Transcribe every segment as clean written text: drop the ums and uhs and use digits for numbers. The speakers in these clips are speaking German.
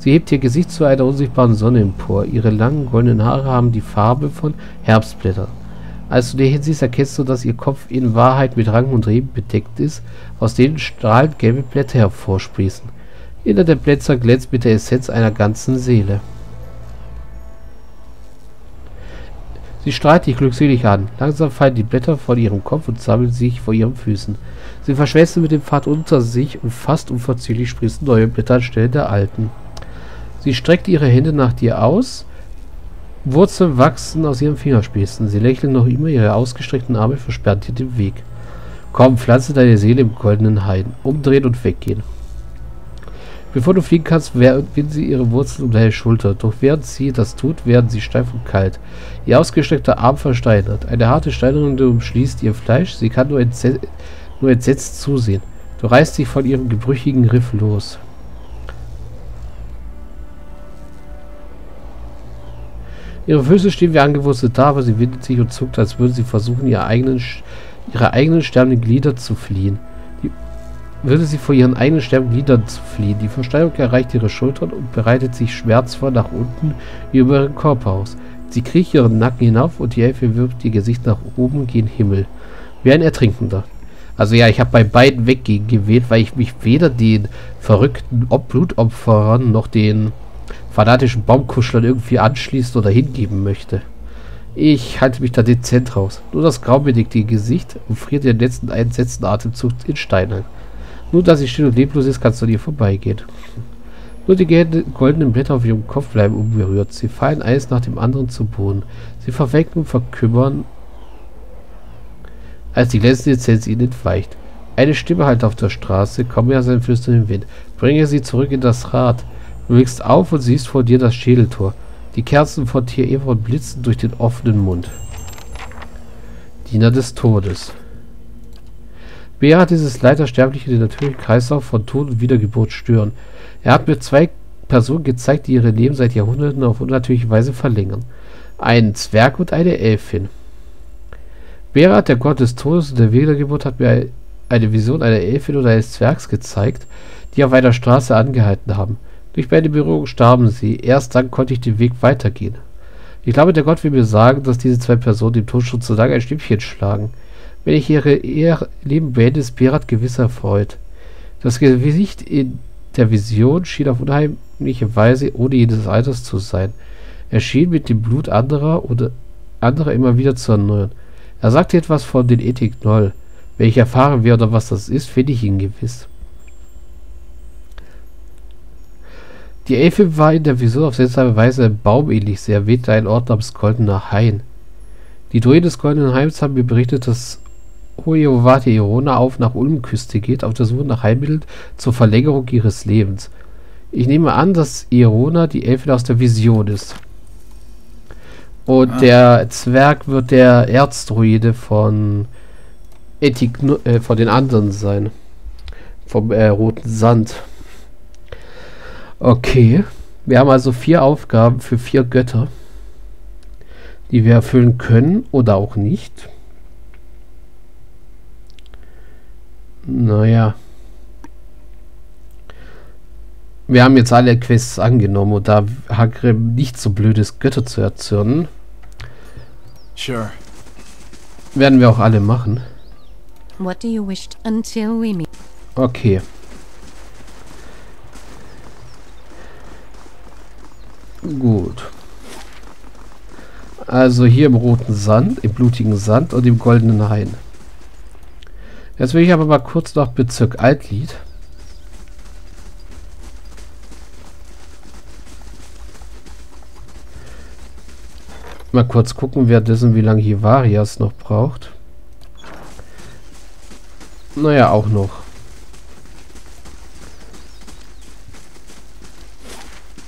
Sie hebt ihr Gesicht zu einer unsichtbaren Sonne empor. Ihre langen, goldenen Haare haben die Farbe von Herbstblättern. Als du dir hinsiehst, erkennst du, dass ihr Kopf in Wahrheit mit Ranken und Reben bedeckt ist, aus denen strahlend gelbe Blätter hervorsprießen. Jeder der Blätter glänzt mit der Essenz einer ganzen Seele. Sie strahlt dich glückselig an. Langsam fallen die Blätter von ihrem Kopf und sammeln sich vor ihren Füßen. Sie verschmelzen mit dem Pfad unter sich und fast unverzüglich sprießen neue Blätter anstelle der alten. Sie streckt ihre Hände nach dir aus. Wurzeln wachsen aus ihren Fingerspitzen. Sie lächeln noch immer, ihre ausgestreckten Arme versperren dir den Weg. Komm, pflanze deine Seele im goldenen Hain. Umdrehen und weggehen. Bevor du fliegen kannst, winden sie ihre Wurzeln um deine Schulter. Doch während sie das tut, werden sie steif und kalt. Ihr ausgestreckter Arm versteinert. Eine harte Steinerung umschließt ihr Fleisch. Sie kann nur entsetzt zusehen. Du reißt dich von ihrem gebrüchigen Riff los. Ihre Füße stehen wie angewurzelt da, aber sie windet sich und zuckt, als würden sie versuchen, ihre eigenen sterbenden Glieder zu fliehen. Die Versteinerung erreicht ihre Schultern und breitet sich schmerzvoll nach unten über ihren Körper aus. Sie kriecht ihren Nacken hinauf und die Hälfte wirft ihr Gesicht nach oben gen Himmel. Wie ein Ertrinkender. Also ja, ich habe bei beiden weggehen gewählt, weil ich mich weder den verrückten Blutopferern noch den fanatischen Baumkuschlern irgendwie anschließen oder hingeben möchte. Ich halte mich da dezent raus. Nur das graubedeckte Gesicht und friert ihren letzten einsetzten Atemzug in Stein ein. Nur, dass sie still und leblos ist, kannst du an ihr vorbeigehen. Nur die goldenen Blätter auf ihrem Kopf bleiben unberührt. Sie fallen eins nach dem anderen zu Boden. Sie verwelken und verkümmern, als die glänzende Essenz ihnen entweicht. Eine Stimme halt auf der Straße, komme aus einem flüsternden Wind. Bringe sie zurück in das Rad. Du blickst auf und siehst vor dir das Schädeltor. Die Kerzen von Tier Evron blitzen durch den offenen Mund. Diener des Todes. Berat ist es leider Sterbliche, den natürlichen Kreislauf von Tod und Wiedergeburt stören. Er hat mir zwei Personen gezeigt, die ihre Leben seit Jahrhunderten auf unnatürliche Weise verlängern. Einen Zwerg und eine Elfin. Berat, der Gott des Todes und der Wiedergeburt, hat mir eine Vision einer Elfin oder eines Zwergs gezeigt, die auf einer Straße angehalten haben. Durch meine Berührung starben sie. Erst dann konnte ich den Weg weitergehen. Ich glaube, der Gott will mir sagen, dass diese zwei Personen dem Tod schon zu lange ein Stimmchen schlagen. Wenn ich ihr Leben beende, ist Berat gewiss erfreut. Das Gesicht in der Vision schien auf unheimliche Weise ohne jedes Alters zu sein. Er schien mit dem Blut anderer immer wieder zu erneuern. Er sagte etwas von den Ethik Noll. Wenn ich erfahren werde, was das ist, finde ich ihn gewiss. Die Elfe war in der Vision auf seltsame Weise einem Baum ähnlich. Sie erwähnte einen Ort namens Goldener Hain. Die Druiden des Goldenen Hains haben mir berichtet, dass Hoheowate Erona auf nach Ulmenküste geht, auf der Suche nach Heilmitteln zur Verlängerung ihres Lebens. Ich nehme an, dass Erona die Elfin aus der Vision ist. Und der Zwerg wird der Erzdruide von Ethik, von den anderen sein. Vom Roten Sand. Okay. Wir haben also 4 Aufgaben für 4 Götter, die wir erfüllen können oder auch nicht. Naja. Wir haben jetzt alle Quests angenommen und da Hagrim nicht so blöd ist, Götter zu erzürnen. Sure. Werden wir auch alle machen. What do you wish until we meet? Okay. Gut. Also hier im Roten Sand, im Blutigen Sand und im Goldenen Hain. Jetzt will ich aber mal kurz nach Bezirk Altlied. Mal kurz gucken, währenddessen, wie lange Hivarias noch braucht. Naja, auch noch.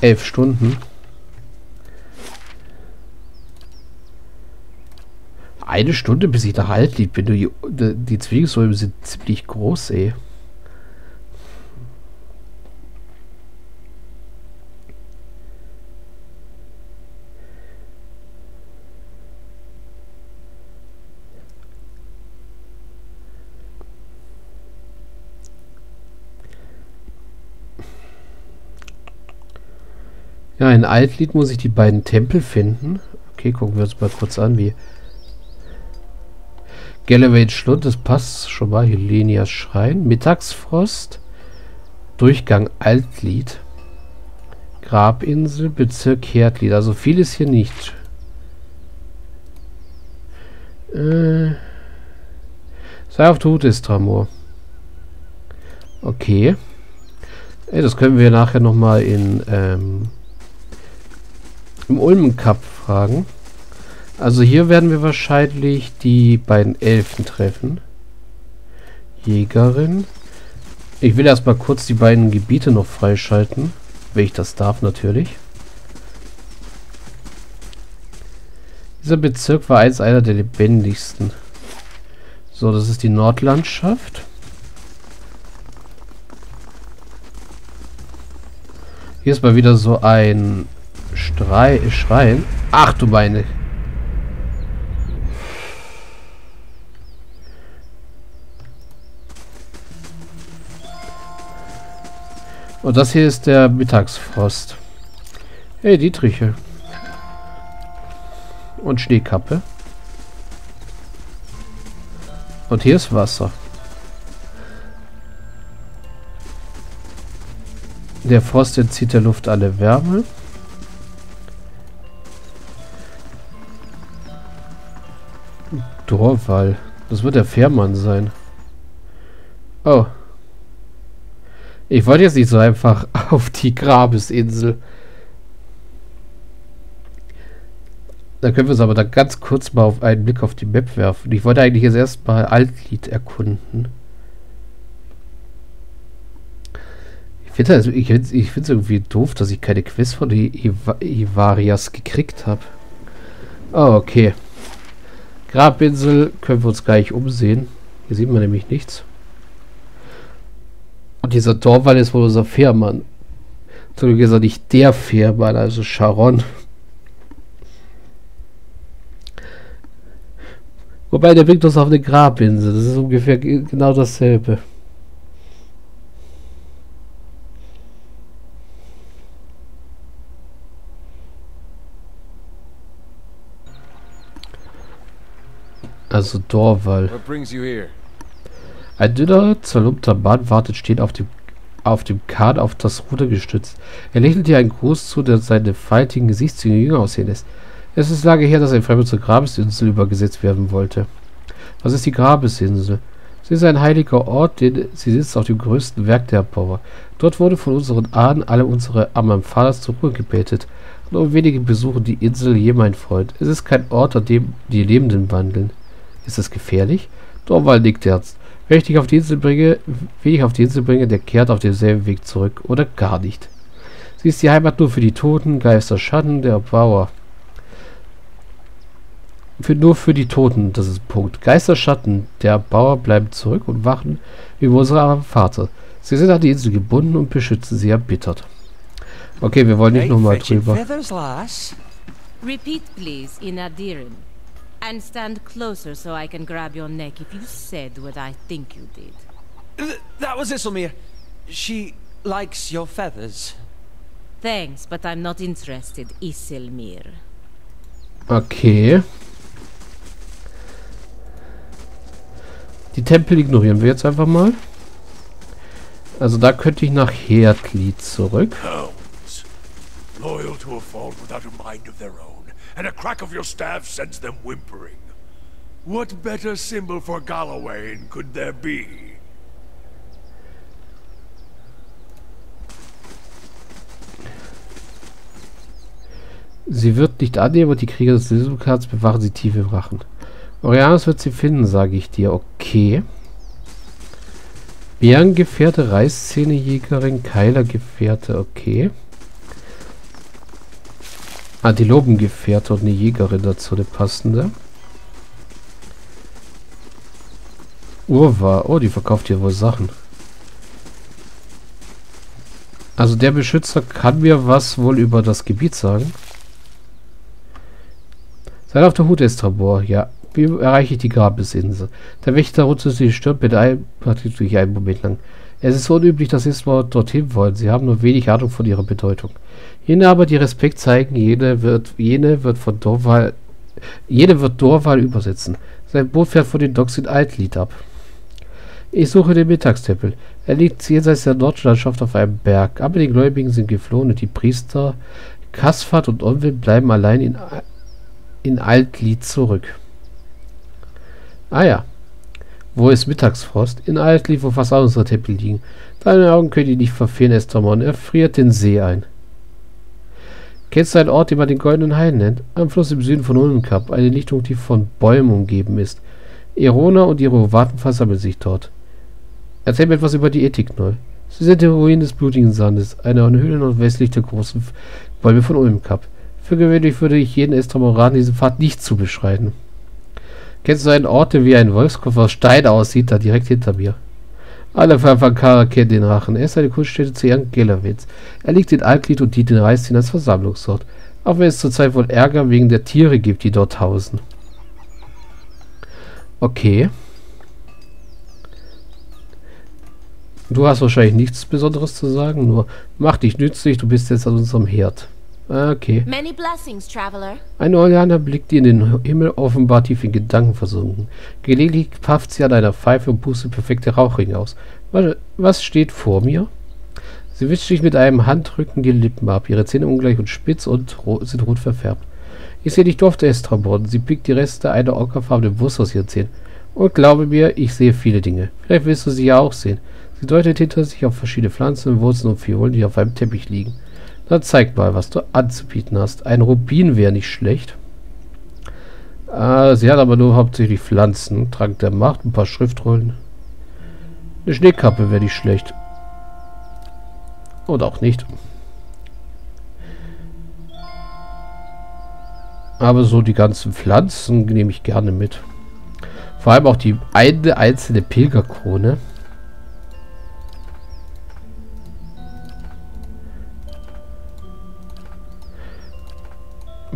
11 Stunden. Eine Stunde, bis ich nach Altlied bin. Die Zwillingsräume sind ziemlich groß, ey. Ja, in Altlied muss ich die beiden Tempel finden. Okay, gucken wir uns mal kurz an, wie... Galloway Schlund, das passt schon mal. Hylenias Schrein. Mittagsfrost. Durchgang Altlied. Grabesinsel, Bezirk Hertlied. Also viel ist hier nicht. Sei auf der Hut, Estramor. Okay. Das können wir nachher nochmal in... im Ulmkap fragen. Also hier werden wir wahrscheinlich die beiden Elfen treffen. Jägerin. Ich will erstmal kurz die beiden Gebiete noch freischalten. Wenn ich das darf, natürlich. Dieser Bezirk war einst einer der lebendigsten. So, das ist die Nordlandschaft. Hier ist mal wieder so ein... Schrein. Ach du meine. Und das hier ist der Mittagsfrost. Hey, Dietriche. Und Schneekappe. Und hier ist Wasser. Der Frost entzieht der Luft alle Wärme. Dorwal. Das wird der Fährmann sein. Oh. Ich wollte jetzt nicht so einfach auf die Grabesinsel. Da können wir es aber dann ganz kurz mal auf einen Blick auf die Map werfen. Ich wollte eigentlich jetzt erstmal Altlied erkunden. Ich finde es irgendwie doof, dass ich keine Quiz von den Ivarias gekriegt habe. Oh, okay. Grabesinsel können wir uns gleich umsehen. Hier sieht man nämlich nichts. Und dieser Dorwal ist wohl unser Fährmann. Zum Glück ist er nicht der Fährmann, also Sharon. Wobei, der bringt uns auf eine Grabesinsel. Das ist ungefähr genau dasselbe. Also Dorwal. Ein dünner, zerlumpter Mann wartet stehend auf dem Kahn auf das Ruder gestützt. Er lächelt ihr einen Gruß zu, der seine faltigen Gesichtszüge jünger aussehen lässt. Es ist lange her, dass ein Fremder zur Grabesinsel übergesetzt werden wollte. Was ist die Grabesinsel? Sie ist ein heiliger Ort, denn sie sitzt auf dem größten Werk der Erbauer. Dort wurde von unseren Ahnen alle unsere Armen Vaters zur Ruhe gebetet. Nur wenige besuchen die Insel je, mein Freund. Es ist kein Ort, an dem die Lebenden wandeln. Ist das gefährlich? Dorwal nickt ernst. Wenn ich dich auf die Insel bringe, der kehrt auf demselben Weg zurück. Oder gar nicht. Sie ist die Heimat nur für die Toten, Geister, Schatten, der Erbauer. Nur für die Toten, das ist ein Punkt. Geister, Schatten, der Erbauer bleiben zurück und wachen über unsere armen Vater. Sie sind an die Insel gebunden und beschützen sie erbittert. Okay, wir wollen nicht nochmal drüber. Repeat, please, in Adirin. And stand closer so I can grab your neck if you said what I think you did. That was Islmir. She likes your feathers. Thanks, but I'm not interested, Islmir. Okay. Die Tempel ignorieren wir jetzt einfach mal. Also da könnte ich nach Hertlied zurück. Loyal to a fault without a mind of their own. And a crack of your staff sends them whimpering. What better symbol for Galloway could there be? Sie wird nicht annehmen und die Krieger des Lysukats bewachen sie tief im Rachen. Orianus wird sie finden, sage ich dir. Okay. Bärengefährte, Reißzähnejägerin, Keilergefährte. Okay. Antilopengefährte und eine Jägerin dazu, eine passende. Urwa. Oh, die verkauft hier wohl Sachen. Also der Beschützer kann mir was wohl über das Gebiet sagen. Seid auf der Hut, Estramor. Ja. Wie erreiche ich die Grabesinsel? Der Wächter runzelt sich die Stirn, beeinträchtigt durch einen Moment lang. Es ist unüblich, dass Islmir dorthin wollen. Sie haben nur wenig Ahnung von ihrer Bedeutung. Jene aber, die Respekt zeigen, jene wird Dorwal übersetzen. Sein Boot fährt von den Docks in Altlied ab. Ich suche den Mittagstempel. Er liegt jenseits der Nordlandschaft auf einem Berg. Aber die Gläubigen sind geflohen und die Priester Kasfat und Onwin bleiben allein in Altlied zurück. Ah ja. Wo ist Mittagsfrost? In Altlied, wo fast alle unsere Tempel liegen. Deine Augen können die nicht verfehlen, Estramor. Er friert den See ein. Kennst du einen Ort, den man den Goldenen Hain nennt? Am Fluss im Süden von Ulmkap, eine Lichtung, die von Bäumen umgeben ist. Erona und ihre Warten versammeln sich dort. Erzähl mir etwas über die Ethik Noll. Sie sind die Ruinen des Blutigen Sandes, einer Höhle nordwestlich der großen Bäume von Ulmkap. Für gewöhnlich würde ich jeden Estramoran diese Fahrt nicht zubeschreiten. Kennst du einen Ort, der wie ein Wolfskopf aus Stein aussieht, da direkt hinter mir? Alle Verfankara kennen den Rachen. Er ist eine Kunststätte zu Ehren Gellerwitz. Er liegt in Altlied und dient den Reichsdienern als Versammlungsort. Auch wenn es zurzeit wohl Ärger wegen der Tiere gibt, die dort hausen. Okay. Du hast wahrscheinlich nichts Besonderes zu sagen, nur mach dich nützlich, du bist jetzt an unserem Herd. Okay. Ein Orianer blickt in den Himmel, offenbar tief in Gedanken versunken. Gelegentlich pafft sie an einer Pfeife und pustet perfekte Rauchringe aus. Was steht vor mir? Sie wischt sich mit einem Handrücken die Lippen ab, ihre Zähne ungleich und spitz und sind rot verfärbt. Ich sehe dich durfte Estramor. Sie pickt die Reste einer ockerfarbenen Wurst aus ihren Zähnen. Und glaube mir, ich sehe viele Dinge. Vielleicht willst du sie ja auch sehen. Sie deutet hinter sich auf verschiedene Pflanzen, Wurzeln und Fiolen, die auf einem Teppich liegen. Dann zeig mal, was du anzubieten hast. Ein Rubin wäre nicht schlecht. Sie hat aber nur hauptsächlich Pflanzen. Trank der Macht, ein paar Schriftrollen. Eine Schneekappe wäre nicht schlecht. Oder auch nicht. Aber so die ganzen Pflanzen nehme ich gerne mit. Vor allem auch die eine einzelne Pilgerkrone.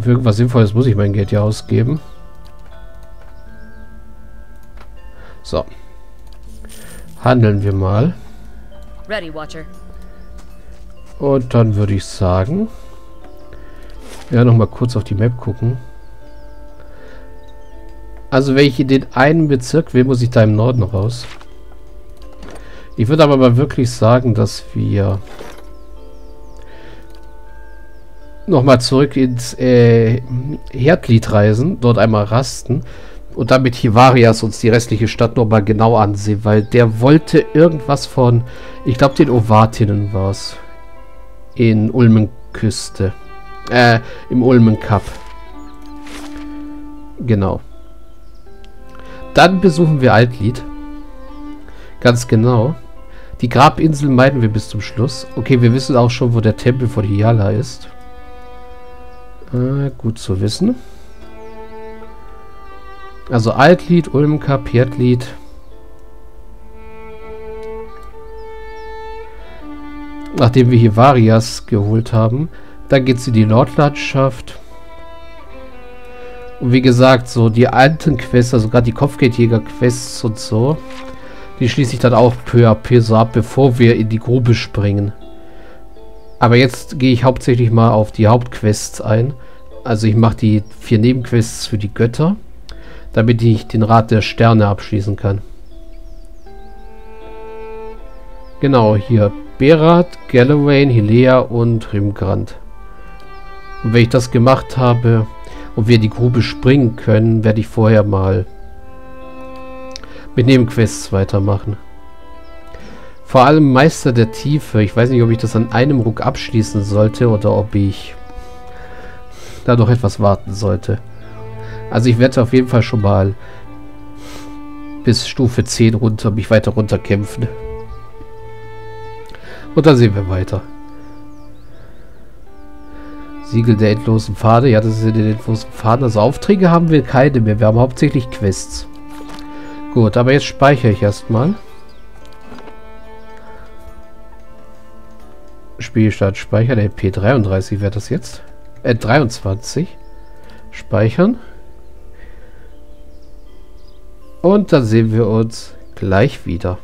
Für irgendwas Sinnvolles muss ich mein Geld ja ausgeben. So. Handeln wir mal. Und dann würde ich sagen... Ja, nochmal kurz auf die Map gucken. Also wenn ich in den einen Bezirk will, muss ich da im Norden raus. Ich würde aber mal wirklich sagen, dass wir... nochmal zurück ins Herdlied reisen, dort einmal rasten und dann mit Hivarias uns die restliche Stadt nochmal genau ansehen, weil der wollte irgendwas von, ich glaube den Ovatinnen war es, in Ulmenküste, im Ulmenkap. Genau. Dann besuchen wir Altlied. Ganz genau. Die Grabinsel meiden wir bis zum Schluss. Okay, wir wissen auch schon, wo der Tempel von Hylea ist. Gut zu wissen. Also Altlied, Ulmkap, Herdlied. Nachdem wir hier Varias geholt haben, dann geht es in die Nordlandschaft. Und wie gesagt, so die alten Quests, also gerade die Kopfgeldjäger-Quests und so, die schließe ich dann auch peu à peu so ab, bevor wir in die Grube springen. Aber jetzt gehe ich hauptsächlich mal auf die Hauptquests ein. Also ich mache die 4 Nebenquests für die Götter, damit ich den Rat der Sterne abschließen kann. Genau, hier Berat, Galloway, Hylea und Rimgrand. Und wenn ich das gemacht habe und wir in die Grube springen können, werde ich vorher mal mit Nebenquests weitermachen. Vor allem Meister der Tiefe. Ich weiß nicht, ob ich das an einem Ruck abschließen sollte oder ob ich da noch etwas warten sollte. Also ich werde auf jeden Fall schon mal bis Stufe 10 runter, mich weiter runter kämpfen. Und dann sehen wir weiter. Siegel der endlosen Pfade. Ja, das sind die endlosen Pfaden. Also Aufträge haben wir keine mehr. Wir haben hauptsächlich Quests. Gut, aber jetzt speichere ich erstmal. Spielstart speichern, P33 wäre das jetzt. 23. Speichern. Und dann sehen wir uns gleich wieder.